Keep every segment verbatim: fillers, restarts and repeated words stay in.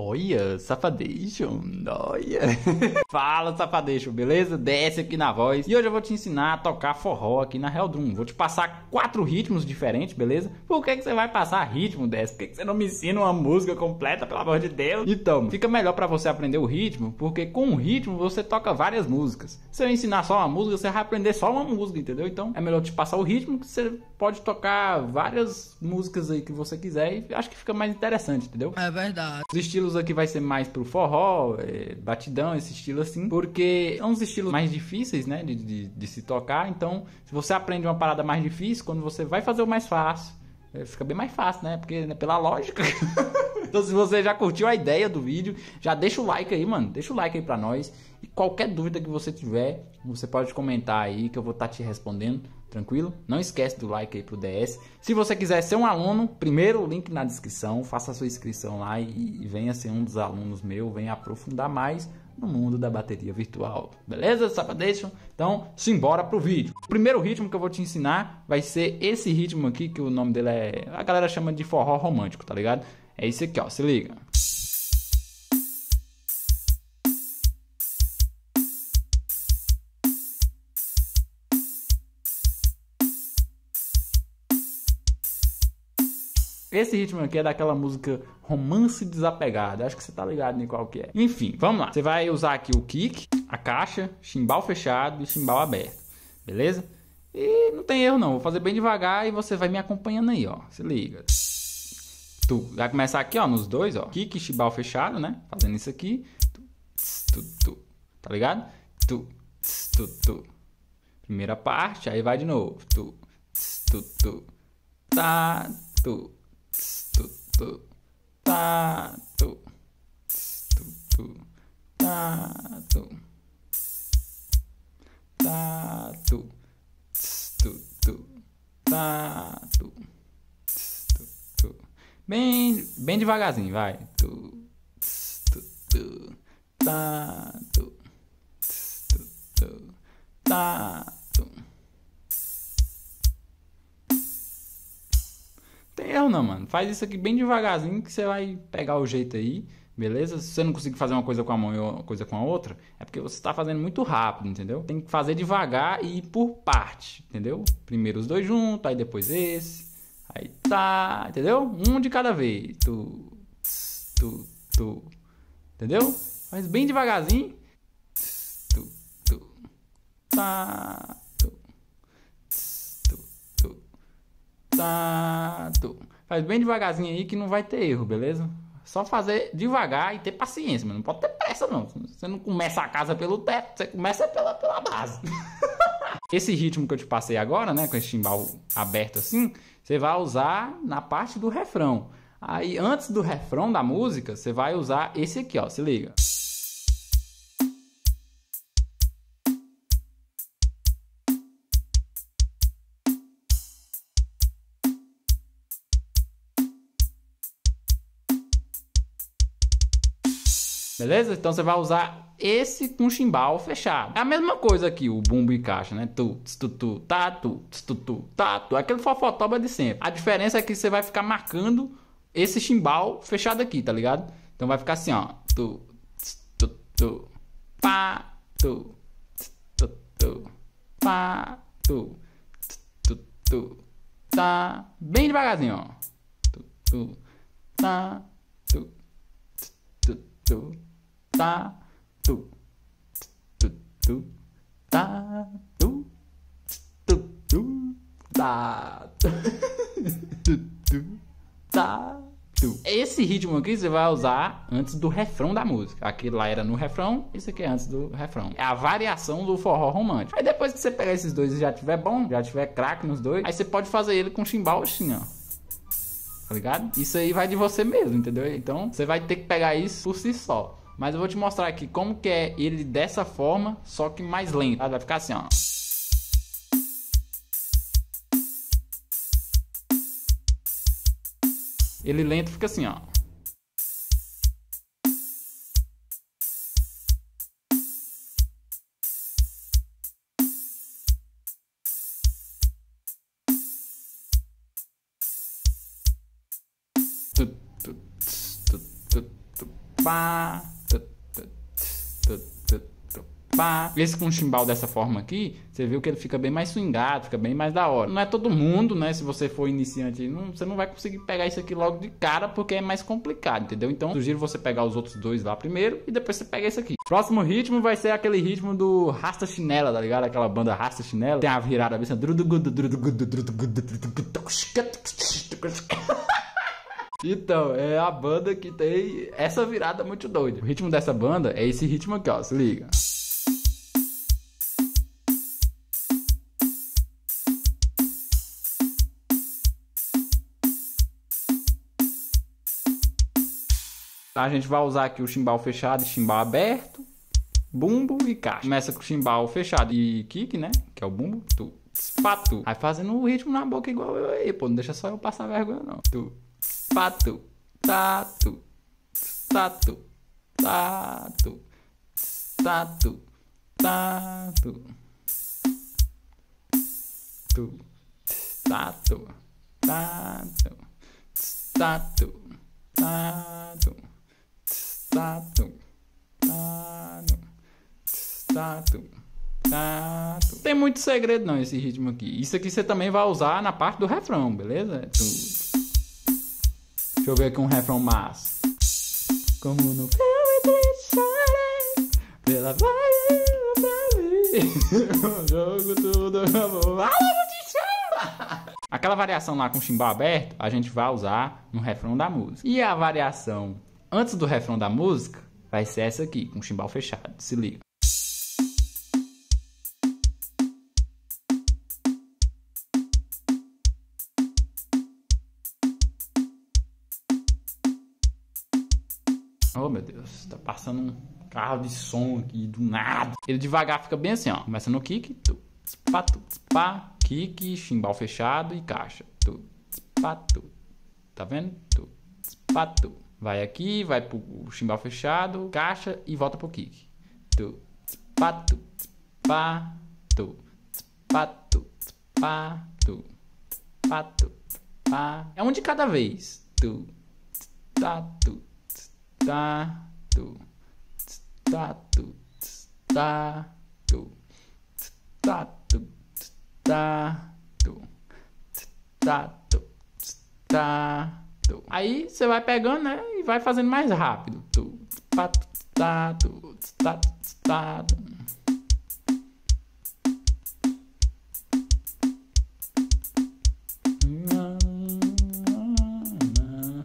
Olha, safadation, olha. Fala, safadation, beleza? Desce aqui na voz. E hoje eu vou te ensinar a tocar forró aqui na Real Drum. Vou te passar quatro ritmos diferentes, beleza? Por que que você vai passar ritmo dessa? Por que que você não me ensina uma música completa, pelo amor de Deus? Então, fica melhor pra você aprender o ritmo, porque com o ritmo você toca várias músicas. Se eu ensinar só uma música, você vai aprender só uma música, entendeu? Então, é melhor te passar o ritmo, que você pode tocar várias músicas aí que você quiser e acho que fica mais interessante, entendeu? É verdade. Os estilos aqui vai ser mais pro forró, é, batidão, esse estilo assim, porque são uns estilos mais difíceis, né, de, de, de se tocar. Então, se você aprende uma parada mais difícil, quando você vai fazer o mais fácil, é, fica bem mais fácil, né, porque né, pela lógica. Então, se você já curtiu a ideia do vídeo, já deixa o like aí, mano, deixa o like aí pra nós. E qualquer dúvida que você tiver, você pode comentar aí que eu vou estar tá te respondendo, tranquilo? Não esquece do like aí pro D S. Se você quiser ser um aluno, primeiro o link na descrição, faça a sua inscrição lá e, e venha ser um dos alunos meu, venha aprofundar mais no mundo da bateria virtual. Beleza, safadation? Então, simbora pro vídeo. O primeiro ritmo que eu vou te ensinar vai ser esse ritmo aqui, que o nome dele é... a galera chama de forró romântico, tá ligado? É esse aqui, ó, se liga. Esse ritmo aqui é daquela música Romance Desapegado. Acho que você tá ligado em qual que é. Enfim, vamos lá. Você vai usar aqui o kick, a caixa, chimbal fechado e chimbal aberto. Beleza? E não tem erro não. Vou fazer bem devagar e você vai me acompanhando aí, ó. Se liga. Tu vai começar aqui, ó, nos dois, ó. Kick e chimbal fechado, né? Fazendo isso aqui. Tu, tss, tu, tu. Tá ligado? Tu, tss, tu, tu. Primeira parte, aí vai de novo. Tu, tss, tu, tu. Tá, tu. Tu, tu, tá, tu, tu, tu, tá, tu, tá, tu, tu, tu, tá, tu, tu, bem, bem devagarzinho, vai, tu, tu, tu, tá, tu, tu, tu, tá, tu. Tem erro não, mano. Faz isso aqui bem devagarzinho que você vai pegar o jeito aí, beleza? Se você não conseguir fazer uma coisa com a mão e uma coisa com a outra, é porque você tá fazendo muito rápido, entendeu? Tem que fazer devagar e ir por parte, entendeu? Primeiro os dois juntos, aí depois esse, aí tá, entendeu? Um de cada vez. Tu, tss, tu, tu. Entendeu? Faz bem devagarzinho. Tss, tu, tu. Tá. Tá, tu. Faz bem devagarzinho aí que não vai ter erro, beleza? Só fazer devagar e ter paciência, mas não pode ter pressa não. Você não começa a casa pelo teto, você começa pela, pela base. Esse ritmo que eu te passei agora, né, com esse chimbal aberto assim, você vai usar na parte do refrão. Aí antes do refrão da música, você vai usar esse aqui, ó, se liga. Beleza? Então você vai usar esse com chimbal fechado. É a mesma coisa aqui, o bumbo e caixa, né? Tu, tu, tu, tá, tu, tu, tu, tá, tu. Aquele fofotoba de sempre. A diferença é que você vai ficar marcando esse chimbal fechado aqui, tá ligado? Então vai ficar assim, ó. Tu, tu, tu, pá, tu, tu, tu, pá, tu, tu, tu, tá. Bem devagarzinho, ó. Tu, tu, tá, tu, tu, tu. Tá, tu, tu, tu, tá, tu, tu, tu, tá, tu, tu, tá, tu. Esse ritmo aqui você vai usar antes do refrão da música. Aquele lá era no refrão, isso aqui é antes do refrão. É a variação do forró romântico. Aí depois que você pegar esses dois e já tiver bom, já tiver craque nos dois, aí você pode fazer ele com chimbal assim, ó. Tá ligado? Isso aí vai de você mesmo, entendeu? Então você vai ter que pegar isso por si só. Mas eu vou te mostrar aqui como que é ele dessa forma, só que mais lento. Vai ficar assim, ó. Ele lento fica assim, ó. Tu, tu, tu, tu, tu, tu, Esse com um chimbal dessa forma aqui, você viu que ele fica bem mais swingado, fica bem mais da hora. Não é todo mundo, né? Se você for iniciante, não, você não vai conseguir pegar isso aqui logo de cara, porque é mais complicado, entendeu? Então, sugiro você pegar os outros dois lá primeiro e depois você pega esse aqui. Próximo ritmo vai ser aquele ritmo do Rasta-chinela, tá ligado? Aquela banda Rasta-chinela. Tem a virada, a bicha. Então, é a banda que tem essa virada muito doida. O ritmo dessa banda é esse ritmo aqui, ó. Se liga. A gente vai usar aqui o chimbal fechado e chimbal aberto, bumbo e caixa. Começa com o chimbal fechado e kick, né? Que é o bumbo. Tu, pato. Aí fazendo o ritmo na boca igual eu aí, pô. Não deixa só eu passar vergonha, não. Tu, pato, tato, tato, tato, tato, tato. Tu, tato, tato, tato, tato. Tato, tato, tato, tato. Tem muito segredo não esse ritmo aqui. Isso aqui você também vai usar na parte do refrão, beleza? Deixa eu ver aqui um refrão massa. Como no meu e pela vai. Aquela variação lá com o chimbal aberto, a gente vai usar no refrão da música. E a variação antes do refrão da música, vai ser essa aqui, com o chimbal fechado. Se liga. Oh, meu Deus. Tá passando um carro de som aqui, do nada. Ele devagar fica bem assim, ó. Começa no kick. Tu, pá, tu, pá, kick, chimbal fechado e caixa. Tu, pá, tu. Tá vendo? Tu, pá, tu. Vai aqui, vai pro chimbal fechado, caixa e volta pro kick. Tu, pato, pato, pato, pato, pato, pato. É um de cada vez. Tu, tato, tato, tato, tato, tato, tato, tato, tato. Aí você vai pegando, né? E vai fazendo mais rápido. Tu, pato, tato, tato, tato.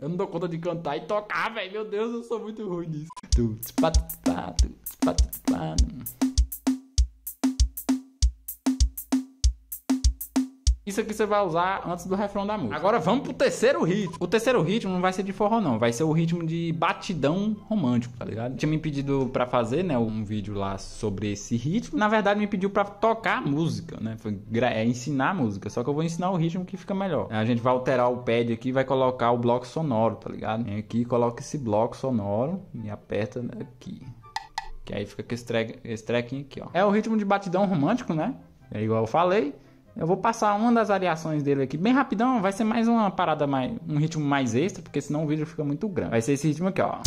Eu não dou conta de cantar e tocar, velho. Meu Deus, eu sou muito ruim nisso. Tu, pato, tato, pato, tato. Isso aqui você vai usar antes do refrão da música. Agora vamos pro terceiro ritmo. O terceiro ritmo não vai ser de forró não, vai ser o ritmo de batidão romântico, tá ligado? Tinha me pedido pra fazer, né, um vídeo lá sobre esse ritmo. Na verdade me pediu pra tocar música, né, é ensinar a música. Só que eu vou ensinar o ritmo que fica melhor. A gente vai alterar o pad aqui e vai colocar o bloco sonoro, tá ligado? Vem aqui, coloca esse bloco sonoro e aperta aqui. Que aí fica com esse, track, esse tracking aqui, ó. É o ritmo de batidão romântico, né? É igual eu falei. Eu vou passar uma das variações dele aqui bem rapidão. Vai ser mais uma parada, mais, um ritmo mais extra, porque senão o vídeo fica muito grande. Vai ser esse ritmo aqui, ó.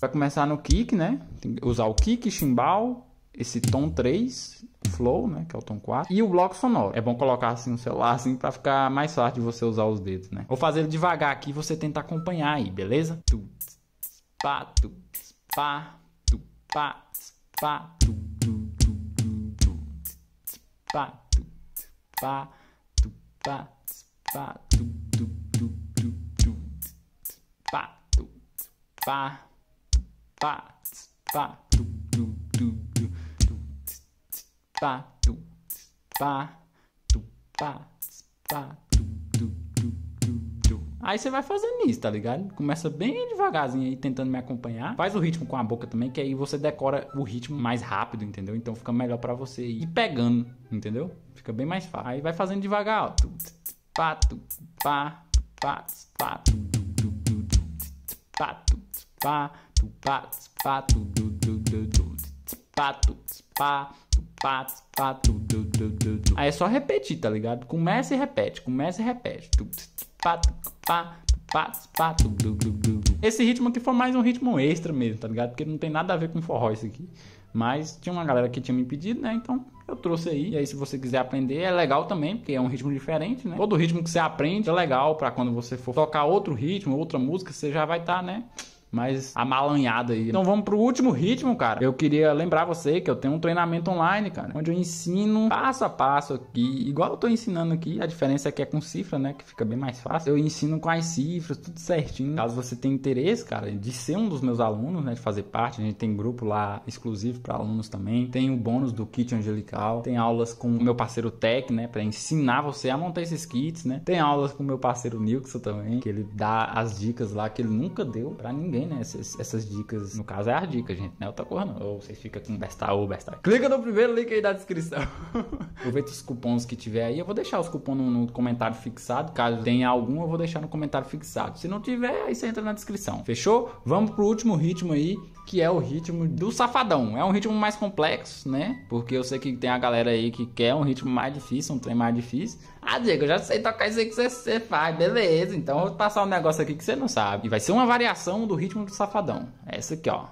Vai começar no kick, né? Tem que usar o kick, chimbal, esse tom três... flow, né, que é o tom quatro, e o bloco sonoro. É bom colocar assim no celular, assim, pra ficar mais fácil de você usar os dedos, né? Vou fazer ele devagar aqui e você tenta acompanhar aí, beleza? Tu, pá, tu, pá, tu, pá, pá, tu, tu, tu, tu, tu, pá, tu, pá, tu, pá, pá, tu, tu, tu, tu, tu, pá, tu, pá, pá, pá, tu, tu, tu. Pá, tu, pá, tu, pá, pá, tu, tu, tu, tu, tu. Aí você vai fazendo isso, tá ligado? Começa bem devagarzinho aí, tentando me acompanhar. Faz o ritmo com a boca também, que aí você decora o ritmo mais rápido, entendeu? Então fica melhor pra você ir pegando, entendeu? Fica bem mais fácil. Aí vai fazendo devagar, ó. Tu, pá, tu, pá, tu, pá, pá, tu, tu, tu, tu, tu, pá, tu, pá, Aí é só repetir, tá ligado? Começa e repete, começa e repete. Esse ritmo aqui foi mais um ritmo extra mesmo, tá ligado? Porque não tem nada a ver com forró isso aqui. Mas tinha uma galera que tinha me pedido, né? Então eu trouxe aí. E aí, se você quiser aprender, é legal também, porque é um ritmo diferente, né? Todo ritmo que você aprende é legal pra quando você for tocar outro ritmo, outra música, você já vai estar, né? Mais amalanhado aí. Então vamos pro último ritmo, cara. Eu queria lembrar você que eu tenho um treinamento online, cara, onde eu ensino passo a passo aqui, igual eu tô ensinando aqui. A diferença é que é com cifra, né, que fica bem mais fácil. Eu ensino com as cifras, tudo certinho. Caso você tenha interesse, cara, de ser um dos meus alunos, né, de fazer parte. A gente tem grupo lá exclusivo para alunos também. Tem o bônus do kit angelical. Tem aulas com o meu parceiro Tech, né, para ensinar você a montar esses kits, né. Tem aulas com o meu parceiro Nuxo também, que ele dá as dicas lá que ele nunca deu para ninguém, né? Essas, essas dicas, no caso é as dicas, gente, né? Eu tô correndo, ou vocês ficam com bestar ou bestar. Clica no primeiro link aí da descrição. Aproveita os cupons que tiver aí. Eu vou deixar os cupons no, no comentário fixado. Caso tenha algum, eu vou deixar no comentário fixado. Se não tiver, aí você entra na descrição. Fechou? Vamos pro último ritmo aí, que é o ritmo do safadão. É um ritmo mais complexo, né? Porque eu sei que tem a galera aí que quer um ritmo mais difícil, um trem mais difícil. Ah, Diego, eu já sei tocar isso aí que você faz. Beleza, então eu vou passar um negócio aqui que você não sabe. E vai ser uma variação do ritmo ritmo do safadão. É essa aqui, ó.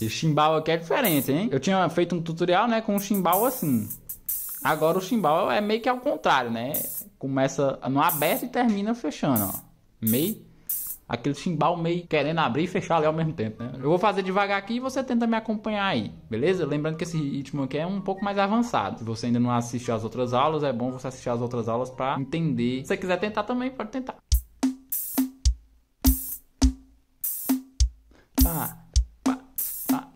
Esse chimbal aqui é diferente, hein? Eu tinha feito um tutorial, né, com um chimbal assim. Agora o chimbal é meio que ao contrário, né? Começa no aberto e termina fechando, ó. Meio aquele chimbal meio querendo abrir e fechar ali ao mesmo tempo, né? Eu vou fazer devagar aqui e você tenta me acompanhar aí, beleza? Lembrando que esse ritmo aqui é um pouco mais avançado. Se você ainda não assistiu às outras aulas, é bom você assistir às outras aulas para entender. Se você quiser tentar também, pode tentar. Tá. Pá, pá.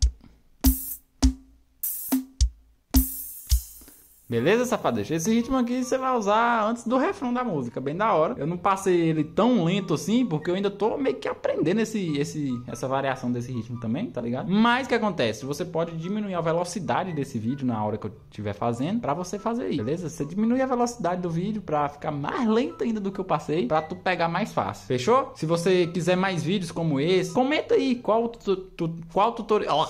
Beleza, safadeixa? Esse ritmo aqui você vai usar antes do refrão da música, bem da hora. Eu não passei ele tão lento assim, porque eu ainda tô meio que aprendendo esse, esse, essa variação desse ritmo também, tá ligado? Mas o que acontece? Você pode diminuir a velocidade desse vídeo na hora que eu estiver fazendo, pra você fazer isso, beleza? Você diminui a velocidade do vídeo pra ficar mais lento ainda do que eu passei, pra tu pegar mais fácil, fechou? Se você quiser mais vídeos como esse, comenta aí qual, tu, tu, qual tutorial...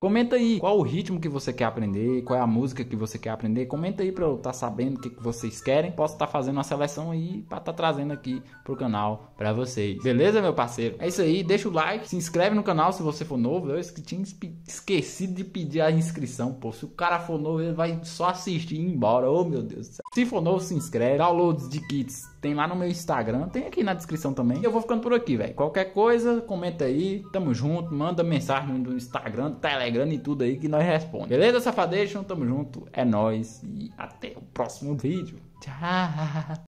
Comenta aí qual o ritmo que você quer aprender, qual é a música que você quer aprender. Comenta aí pra eu estar sabendo o que, que vocês querem. Posso estar fazendo uma seleção aí pra estar trazendo aqui pro canal pra vocês. Beleza, meu parceiro? É isso aí, deixa o like, se inscreve no canal se você for novo. Eu tinha esquecido de pedir a inscrição, pô. Se o cara for novo, ele vai só assistir e ir embora. Ô, meu Deus do céu. Se for novo, se inscreve. Downloads de kits tem lá no meu Instagram, tem aqui na descrição também. E eu vou ficando por aqui, velho. Qualquer coisa, comenta aí. Tamo junto, manda mensagem no Instagram, no Telegram e tudo aí que nós respondemos. Beleza, safadeixa? Tamo junto, é nóis e até o próximo vídeo. Tchau!